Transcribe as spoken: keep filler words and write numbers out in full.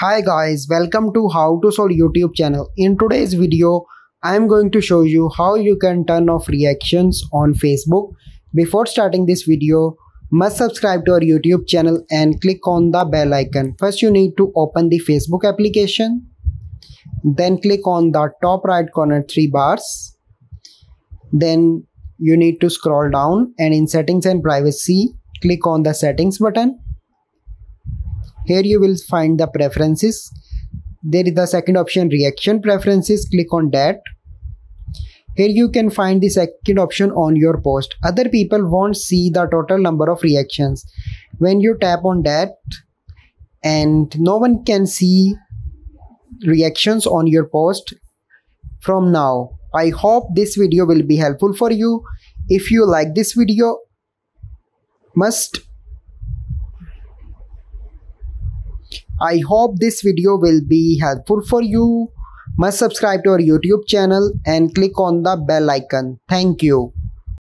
Hi guys, welcome to How to Solve YouTube channel. In today's video, I am going to show you how you can turn off reactions on Facebook. Before starting this video, must subscribe to our YouTube channel and click on the bell icon. First you need to open the Facebook application. Then click on the top right corner three bars. Then you need to scroll down and in settings and privacy, click on the settings button. Here you will find the preferences. There is the second option reaction preferences. Click on that. Here you can find the second option on your post. Other people won't see the total number of reactions. When you tap on that and no one can see reactions on your post from now. I hope this video will be helpful for you. If you like this video, must I hope this video will be helpful for you. Must subscribe to our YouTube channel and click on the bell icon. Thank you.